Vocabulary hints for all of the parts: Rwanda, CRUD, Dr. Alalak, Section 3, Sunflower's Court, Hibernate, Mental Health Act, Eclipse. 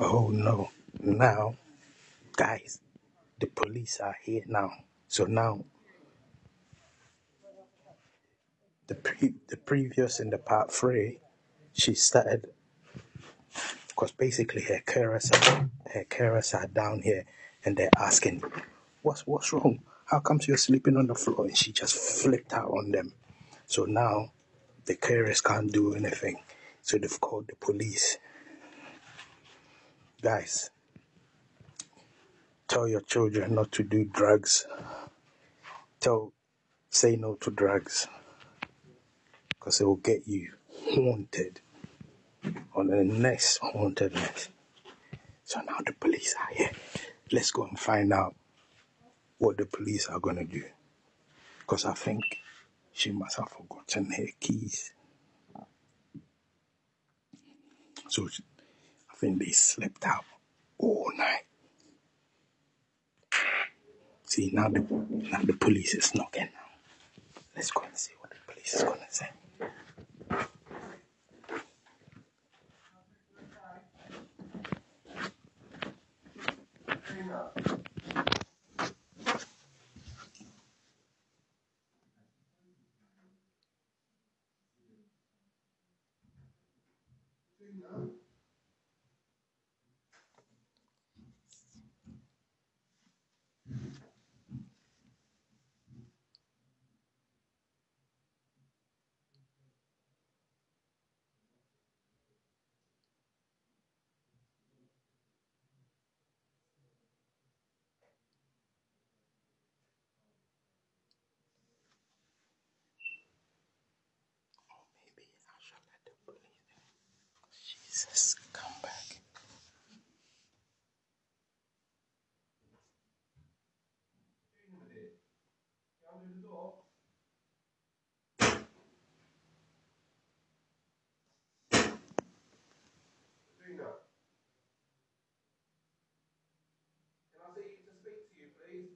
Oh no, now, guys, the police are here now. So now, the previous in the part 3, she started, because basically her carers are down here and they're asking, what's wrong? How comes you're sleeping on the floor? And she just flipped out on them. So now the carers can't do anything. So they've called the police. Guys, tell your children not to do drugs. Say no to drugs. Because it will get you haunted on the next hauntedness. So now the police are here. Let's go and find out what the police are going to do. Because I think she must have forgotten her keys. So I think they slept out all night. See, now the police is knocking. Let's go and see what the police is going to say. Jesus, come back. Can I get you to speak to you, please?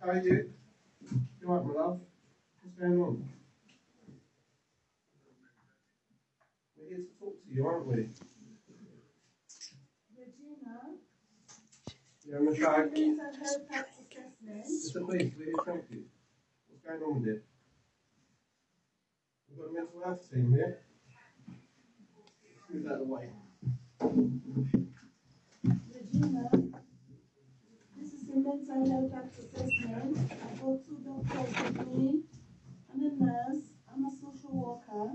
How are you? You alright, my love? What's going on? We're here to talk to you, aren't we? Regina? Yeah, I'm going to try again. Just a please, please, thank you. What's going on with it? We've got a mental health team here. Let's move that away. Regina? Mental health act assessment. I've got two doctors with me. I'm a nurse. I'm a social worker.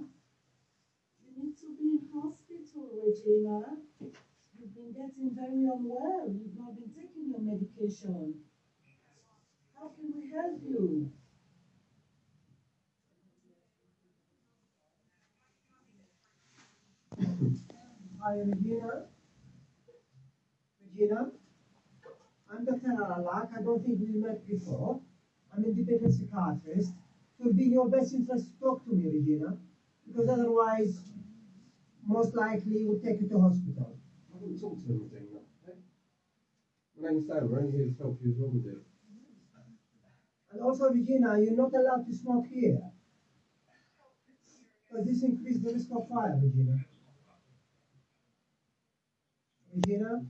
You need to be in hospital, Regina. You've been getting very unwell. You've not been taking your medication. How can we help you? Hi, Regina. Regina? I'm Dr. Alalak. I don't think we met before. I'm an independent psychiatrist. It would be your best interest to talk to me, Regina, because otherwise, most likely, we'll take you to hospital. I wouldn't talk to anything, no. Okay? My name's Sam. We're only here to help you as well, my dear. And also, Regina, you're not allowed to smoke here. Does this increase the risk of fire, Regina? Regina?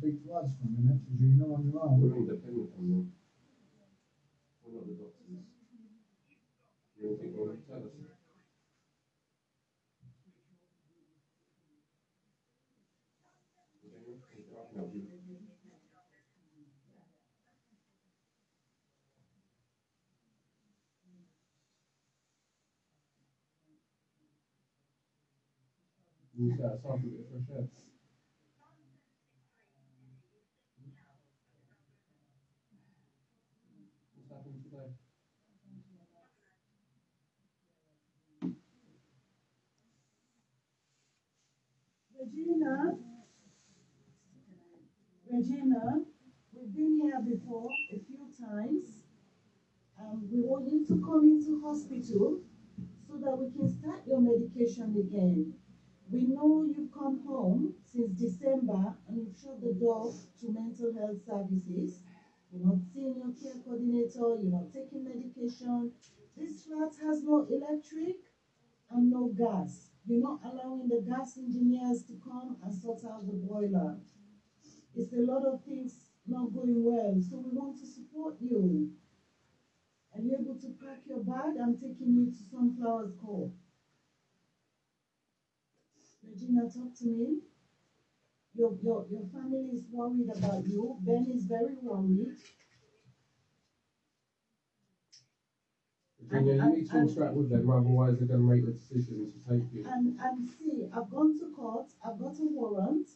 speak to us for a minute, because you're not on your own. We're independent on them. We're not the doctors. You don't think we're tell us? We start off with it for sure. What's happening today? Regina, we've been here before a few times. We want you to come into hospital so that we can start your medication again. We know you've come home since December and you've shut the door to mental health services. You're not seeing your care coordinator, you're not taking medication. This flat has no electric and no gas. You're not allowing the gas engineers to come and sort out the boiler. It's a lot of things not going well, so we want to support you. Are you able to pack your bag? I'm taking you to Sunflower's Court. Regina, talk to me. Your family is worried about you. Ben is very worried. Regina, you need to interact with them, otherwise they're going to make the decision to take you. And see, I've gone to court, I've got a warrant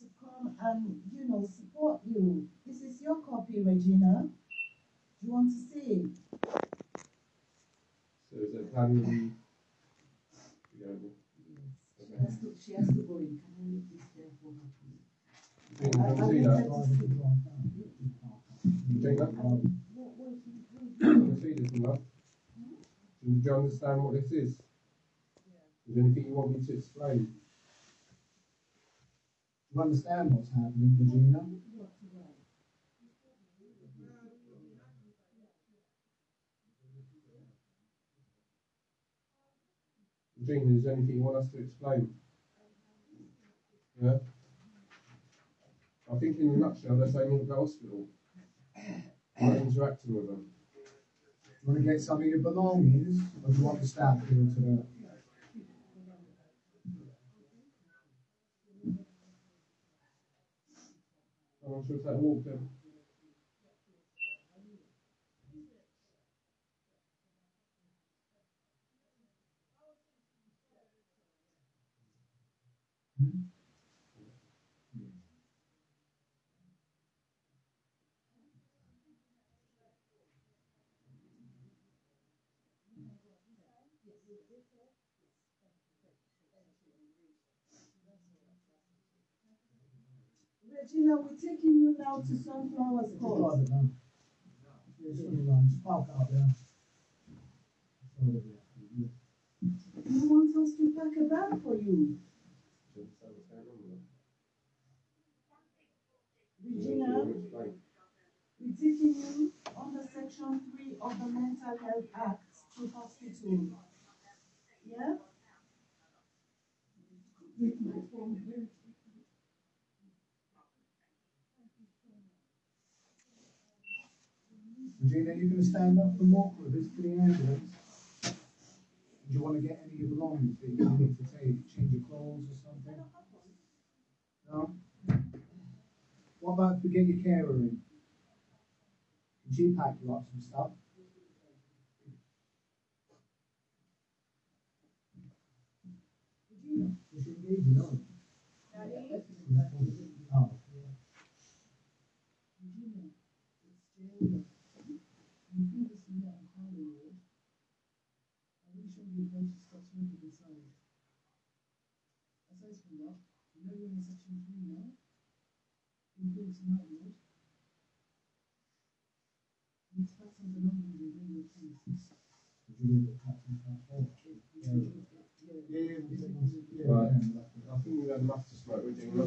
to come and, you know, support you. This is your copy, Regina. Do you want to see it? So is there family? She has to go in. Can I leave this there for her, please? Do you understand what this is? Yeah. Is there anything you want me to explain? Do you understand what's happening, Regina? Regina, is there anything you want us to explain? Yeah? I think in a nutshell they're saying you're at the hospital. You're not interacting with them. Do you want to get some of your belongings, or do you want the staff to go to the... I'm not sure if that walked in. Regina, we're taking you now to Sunflower's Court. You want us to pack a bag for you? Regina, we're taking you under Section 3 of the Mental Health Act to hospital. Yeah? Regina, are you going to stand up and walk with us to the ambulance? Do you want to get any of your belongings that you need to take? Change your clothes or something? No? What about if we get your carer in? Can she pack you up some stuff? Is she engaging? No. Oh. Aside from that, you know you're in Section 3 now. Includes night ward. You pack some belongings and bring your things. I think we've had enough to smoke, Regina.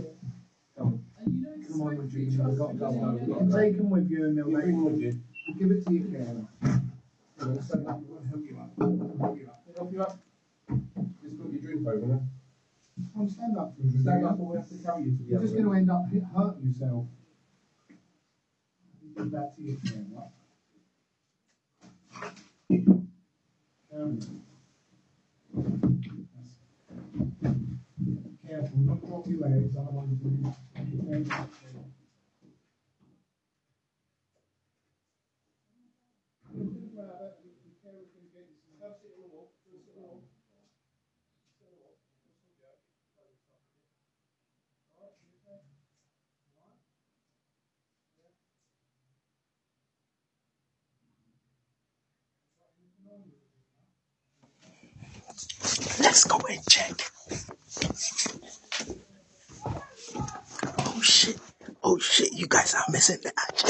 Come on. Come on, Regina. Take them with you and they'll make them. Give it to your carer. We'll help you up. Help you up. Just put your drink over now. Come on, stand up for So that's all we have to tell you. You're just going to end up hurting yourself. Back to you. Careful, not drop your legs, otherwise you can. Let's go and check. Oh shit, you guys are missing the action.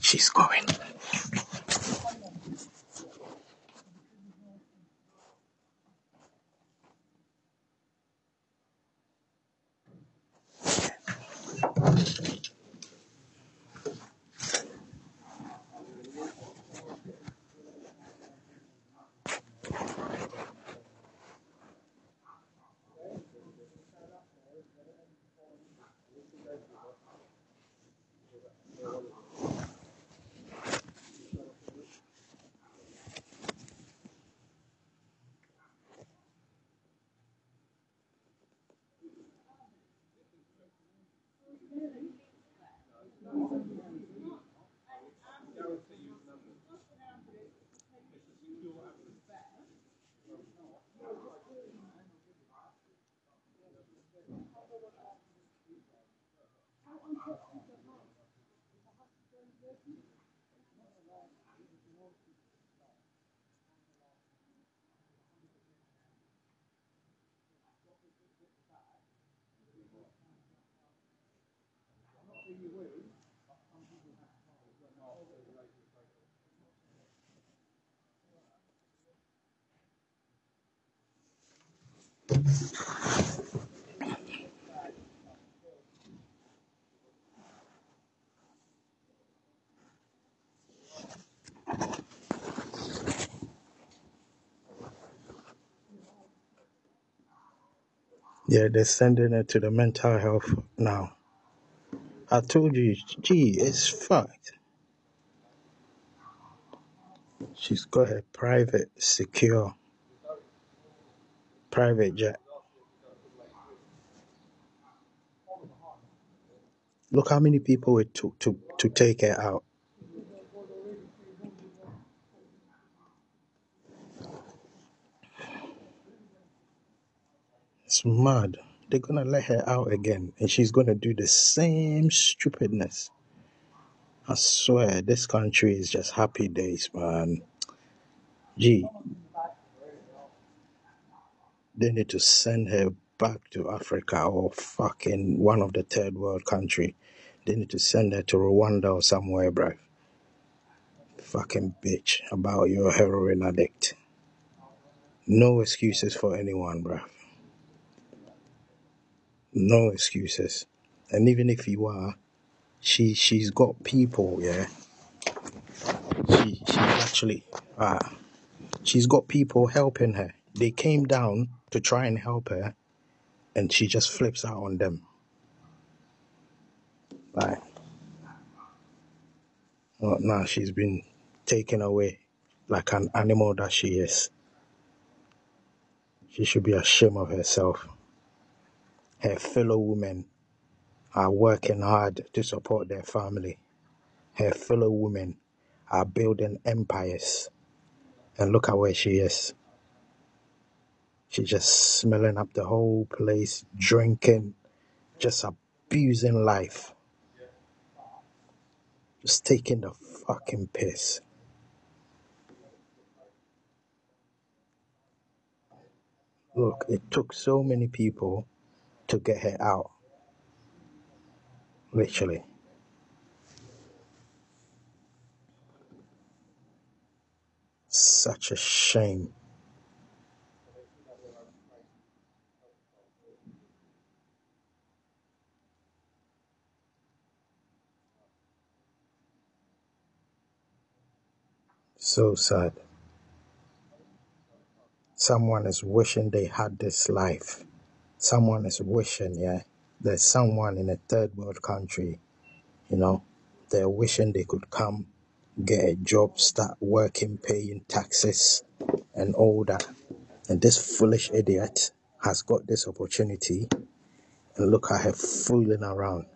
She's going. Yeah, they're sending it to the mental health now. I told you, gee, it's fucked. She's got a private, secure, private jet. Look how many people it took to take her out. It's mad. They're going to let her out again and she's going to do the same stupidness. I swear, this country is just happy days, man. Gee. They need to send her back to Africa or fucking one of the third world country. They need to send her to Rwanda or somewhere, bruv. Fucking bitch about your heroin addict. No excuses for anyone, bruv. No excuses. And even if you are, she's got people, yeah. She's actually she's got people helping her. They came down to try and help her, and she just flips out on them. Like, well, now she's been taken away like an animal that she is. She should be ashamed of herself. Her fellow women are working hard to support their family. Her fellow women are building empires. And look at where she is. She's just smelling up the whole place, drinking, just abusing life. Just taking the fucking piss. Look, it took so many people to get her out. Literally. Such a shame. So sad. Someone is wishing they had this life. Someone is wishing, yeah. There's someone in a third world country, you know, they're wishing they could come, get a job, start working, paying taxes and all that. And this foolish idiot has got this opportunity and look at her fooling around.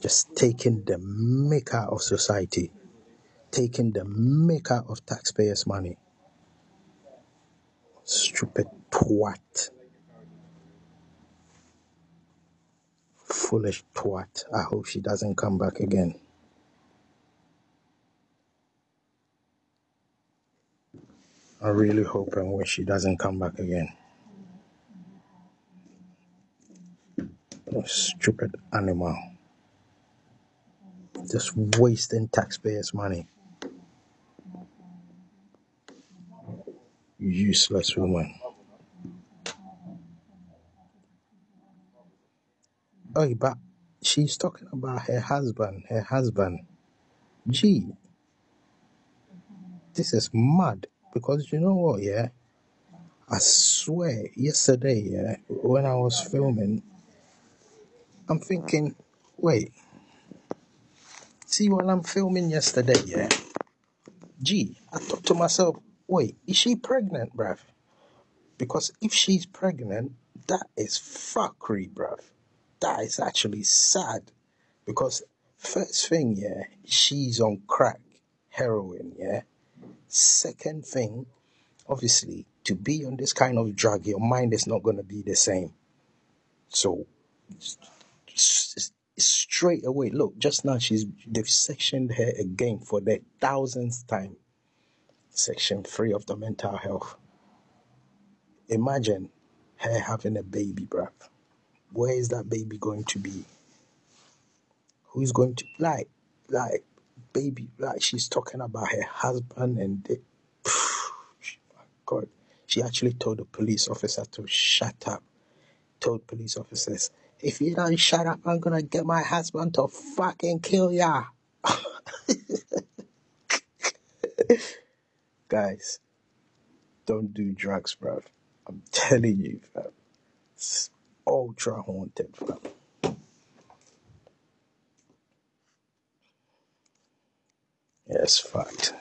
Just taking the mick out of society. Taking the mick out of taxpayers' money. Stupid twat. Foolish twat. I hope she doesn't come back again. I really hope and wish she doesn't come back again. What stupid animal. Just wasting taxpayers' money. Useless woman. Oh, but she's talking about her husband, Gee, this is mad. Because you know what, yeah? I swear, yesterday, yeah, when I was filming, I'm thinking, wait. See, while I'm filming yesterday, yeah? Gee, I thought to myself, wait, is she pregnant, bruv? Because if she's pregnant, that is fuckery, bruv. That is actually sad. Because first thing, yeah, she's on crack, heroin, yeah? Second thing, obviously, to be on this kind of drug, your mind is not going to be the same. So, straight away, look, just now they've sectioned her again for the thousandth time. Section 3 of the mental health. Imagine her having a baby, bruv. Where is that baby going to be? Who's going to, like, she's talking about her husband and they, my God. She actually told the police officer to shut up. Told police officers, if you don't shut up, I'm gonna get my husband to fucking kill ya. Guys, don't do drugs, bruv. I'm telling you, bruv. It's ultra haunted, bruv. Yes, fact.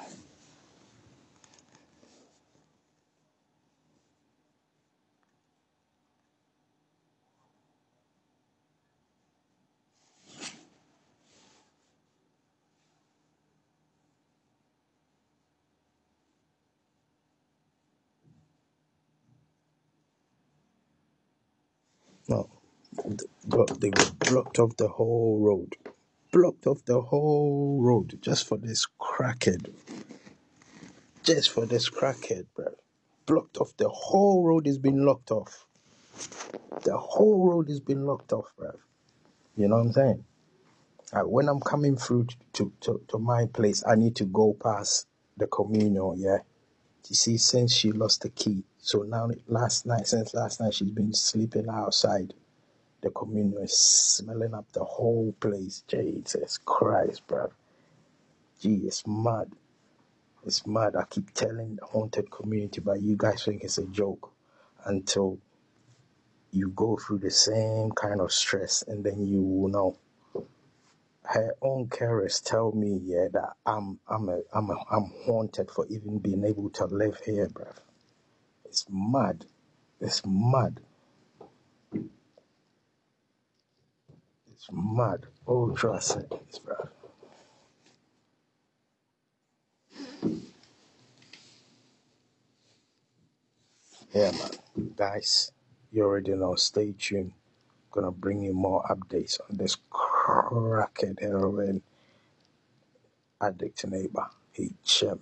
No, they blocked off the whole road. Blocked off the whole road just for this crackhead. Just for this crackhead, bro. Blocked off. The whole road has been locked off. The whole road has been locked off, bro. You know what I'm saying? Like when I'm coming through to my place, I need to go past the communal, yeah? You see, since she lost the key. So now, since last night, she's been sleeping outside. The communion is smelling up the whole place. Jesus Christ, bruv. Gee, it's mad. It's mad. I keep telling the haunted community, but you guys think it's a joke until you go through the same kind of stress and then you will know. Her own carers tell me, yeah, that I'm haunted for even being able to live here, bruv. It's mad. It's mad. It's mad. Ultra sadness, bruv. Yeah, man. Guys, you already know. Stay tuned. Gonna bring you more updates on this crackhead heroin addict neighbor. He chimp.